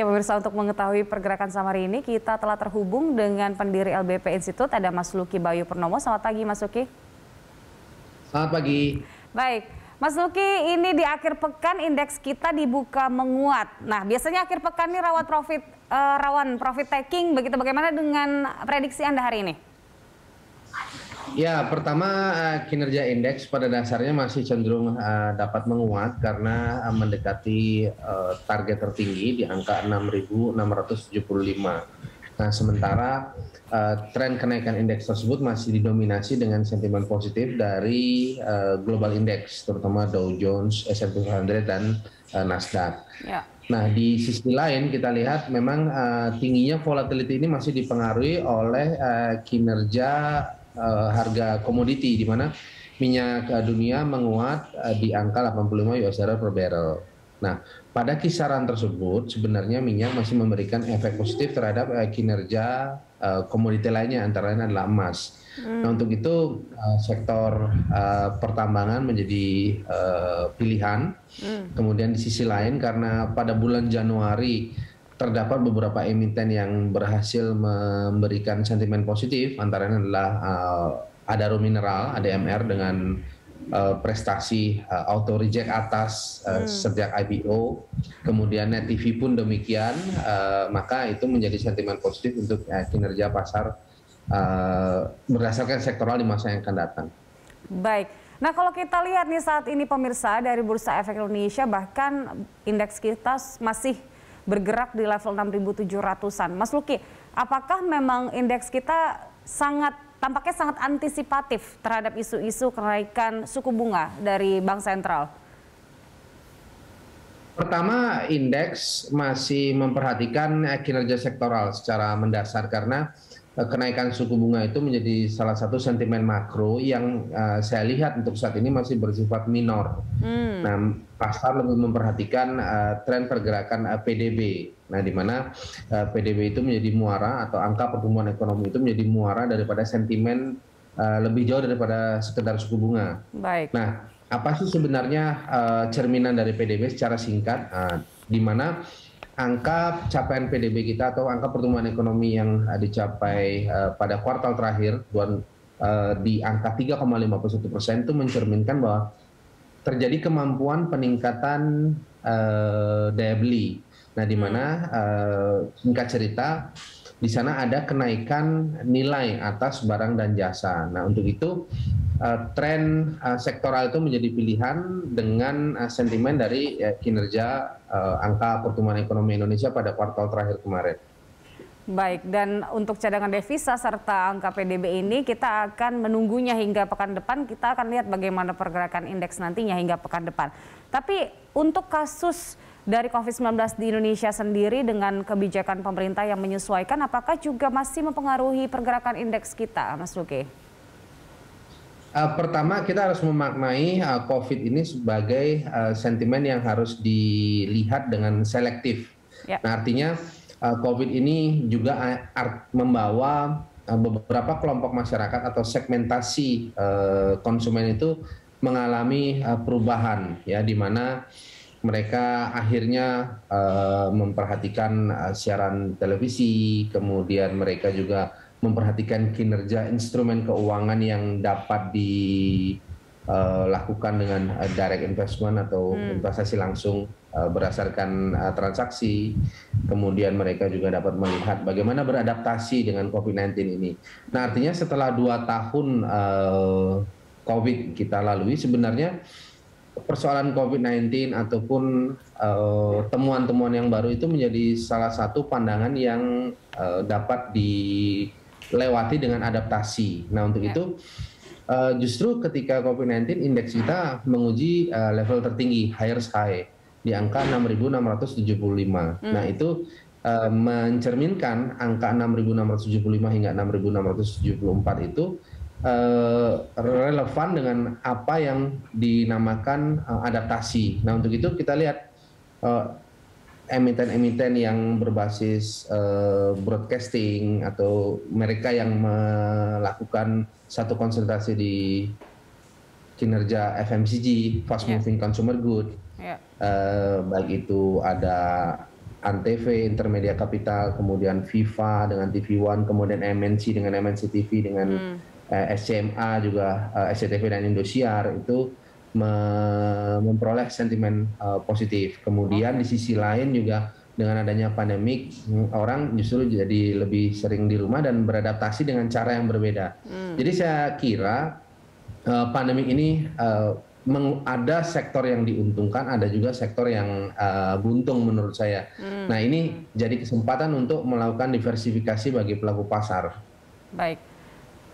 Ya pemirsa, untuk mengetahui pergerakan saham hari ini kita telah terhubung dengan pendiri LBP Institute, ada Mas Luki Bayu Purnomo. Selamat pagi Mas Luki. Selamat pagi. Baik, Mas Luki, ini di akhir pekan indeks kita dibuka menguat. Nah biasanya akhir pekan ini rawan profit taking begitu, bagaimana dengan prediksi Anda hari ini? Ya, pertama kinerja indeks pada dasarnya masih cenderung dapat menguat karena mendekati target tertinggi di angka 6.675. Nah, sementara tren kenaikan indeks tersebut masih didominasi dengan sentimen positif dari global indeks, terutama Dow Jones, S&P 500, dan Nasdaq. Ya. Nah, di sisi lain kita lihat memang tingginya volatility ini masih dipengaruhi oleh kinerja harga komoditi, di mana minyak dunia menguat di angka 85 USD per barrel. Nah, pada kisaran tersebut sebenarnya minyak masih memberikan efek positif terhadap kinerja komoditi lainnya, antara lain adalah emas. Nah, untuk itu sektor pertambangan menjadi pilihan. Kemudian di sisi lain, karena pada bulan Januari terdapat beberapa emiten yang berhasil memberikan sentimen positif, antara lain adalah Adaro Mineral, ADMR, dengan prestasi auto reject atas sejak IPO. Kemudian Net TV pun demikian, maka itu menjadi sentimen positif untuk kinerja pasar berdasarkan sektoral di masa yang akan datang. Baik. Nah kalau kita lihat nih saat ini pemirsa, dari Bursa Efek Indonesia bahkan indeks kita masih bergerak di level 6.700-an. Mas Luki, apakah memang indeks kita tampaknya sangat antisipatif terhadap isu-isu kenaikan suku bunga dari Bank Sentral? Pertama, indeks masih memperhatikan kinerja sektoral secara mendasar karena kenaikan suku bunga itu menjadi salah satu sentimen makro yang saya lihat untuk saat ini masih bersifat minor. Nah, pasar lebih memperhatikan tren pergerakan PDB. Nah, di mana PDB itu menjadi muara, atau angka pertumbuhan ekonomi itu menjadi muara daripada sentimen lebih jauh daripada sekedar suku bunga. Baik. Nah, apa sih sebenarnya cerminan dari PDB secara singkat? Di mana angka capaian PDB kita atau angka pertumbuhan ekonomi yang dicapai pada kuartal terakhir di angka 3,51% itu mencerminkan bahwa terjadi kemampuan peningkatan daya beli. Nah, di mana singkat cerita di sana ada kenaikan nilai atas barang dan jasa. Nah, untuk itu tren sektoral itu menjadi pilihan dengan sentimen dari kinerja angka pertumbuhan ekonomi Indonesia pada kuartal terakhir kemarin. Baik, dan untuk cadangan devisa serta angka PDB ini kita akan menunggunya hingga pekan depan. Kita akan lihat bagaimana pergerakan indeks nantinya hingga pekan depan. Tapi untuk kasus dari COVID-19 di Indonesia sendiri dengan kebijakan pemerintah yang menyesuaikan, apakah juga masih mempengaruhi pergerakan indeks kita, Mas Luki? Pertama, kita harus memaknai COVID ini sebagai sentimen yang harus dilihat dengan selektif. Ya. Nah, artinya COVID ini juga membawa beberapa kelompok masyarakat atau segmentasi konsumen itu mengalami perubahan, ya, di mana mereka akhirnya memperhatikan siaran televisi, kemudian mereka juga memperhatikan kinerja instrumen keuangan yang dapat dilakukan dengan direct investment atau investasi langsung berdasarkan transaksi. Kemudian mereka juga dapat melihat bagaimana beradaptasi dengan COVID-19 ini. Nah, artinya setelah 2 tahun COVID kita lalui, sebenarnya persoalan COVID-19 ataupun temuan-temuan yang baru itu menjadi salah satu pandangan yang dapat dilewati dengan adaptasi. Nah, untuk itu justru ketika COVID-19 indeks kita menguji level tertinggi, highest high, di angka 6.675. Nah, itu mencerminkan angka 6.675 hingga 6.674 itu relevan dengan apa yang dinamakan adaptasi. Nah, untuk itu kita lihat emiten-emiten yang berbasis broadcasting atau mereka yang melakukan satu konsentrasi di kinerja FMCG, fast moving consumer good, baik itu ada ANTV, Intermedia Capital, kemudian Viva dengan TV One, kemudian MNC dengan MNC TV, dengan SCMA juga, SCTV dan Indosiar itu memperoleh sentimen positif. Kemudian di sisi lain juga dengan adanya pandemik, orang justru jadi lebih sering di rumah dan beradaptasi dengan cara yang berbeda. Jadi saya kira pandemik ini ada sektor yang diuntungkan, ada juga sektor yang buntung menurut saya. Nah, ini jadi kesempatan untuk melakukan diversifikasi bagi pelaku pasar. Baik.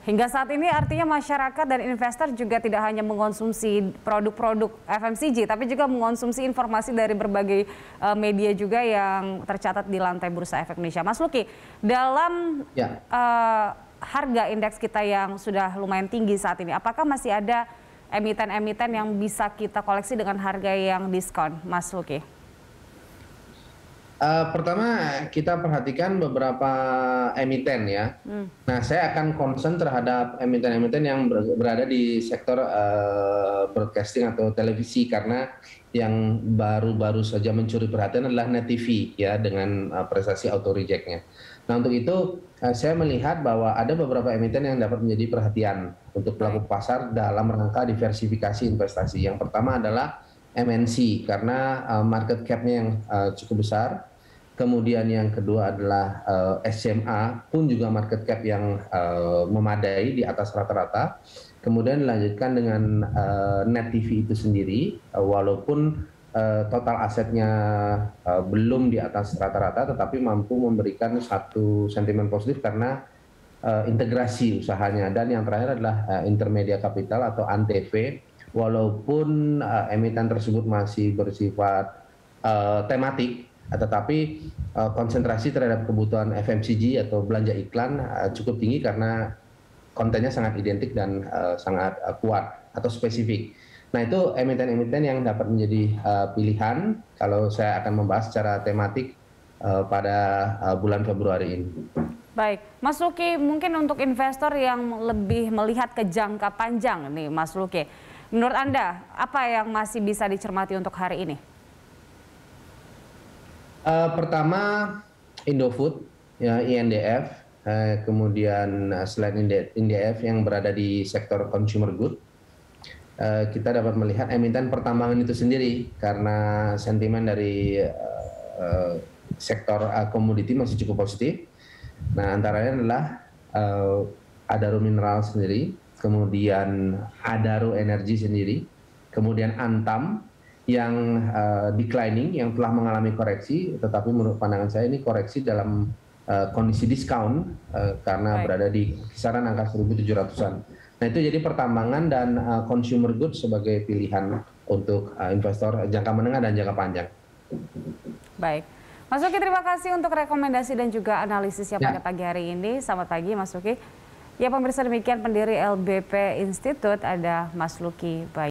Hingga saat ini artinya masyarakat dan investor juga tidak hanya mengkonsumsi produk-produk FMCG, tapi juga mengkonsumsi informasi dari berbagai media juga yang tercatat di lantai Bursa Efek Indonesia. Mas Luki, dalam harga indeks kita yang sudah lumayan tinggi saat ini, apakah masih ada emiten-emiten yang bisa kita koleksi dengan harga yang diskon, Mas Luki? Pertama, kita perhatikan beberapa emiten ya. Nah, saya akan concern terhadap emiten-emiten yang berada di sektor broadcasting atau televisi, karena yang baru-baru saja mencuri perhatian adalah Net TV ya, dengan prestasi auto reject-nya. Nah, untuk itu saya melihat bahwa ada beberapa emiten yang dapat menjadi perhatian untuk pelaku pasar dalam rangka diversifikasi investasi. Yang pertama adalah MNC, karena market cap-nya yang cukup besar. Kemudian yang kedua adalah SCMA, pun juga market cap yang memadai di atas rata-rata. Kemudian dilanjutkan dengan Net TV itu sendiri, walaupun total asetnya belum di atas rata-rata, tetapi mampu memberikan satu sentimen positif karena integrasi usahanya. Dan yang terakhir adalah Intermedia Capital atau ANTV. Walaupun emiten tersebut masih bersifat tematik, tetapi konsentrasi terhadap kebutuhan FMCG atau belanja iklan cukup tinggi karena kontennya sangat identik dan sangat kuat atau spesifik. Nah, itu emiten-emiten yang dapat menjadi pilihan kalau saya akan membahas secara tematik pada bulan Februari ini. Baik, Mas Luki, mungkin untuk investor yang lebih melihat ke jangka panjang nih, Mas Luki, menurut Anda, apa yang masih bisa dicermati untuk hari ini? Pertama, Indofood, ya, INDF, kemudian selain INDF yang berada di sektor consumer good, kita dapat melihat emiten pertambangan itu sendiri karena sentimen dari sektor komoditi masih cukup positif. Nah, antaranya adalah Adaro Mineral sendiri, kemudian Adaro Energy sendiri, kemudian Antam yang declining, yang telah mengalami koreksi, tetapi menurut pandangan saya ini koreksi dalam kondisi diskon karena berada di kisaran angka 1.700-an. Nah, itu jadi pertambangan dan consumer goods sebagai pilihan untuk investor jangka menengah dan jangka panjang. Baik. Mas Luki, terima kasih untuk rekomendasi dan juga analisisnya pada pagi hari ini. Selamat pagi, Mas Luki. Ya, pemirsa, demikian pendiri LBP Institute, ada Mas Luki Bayu.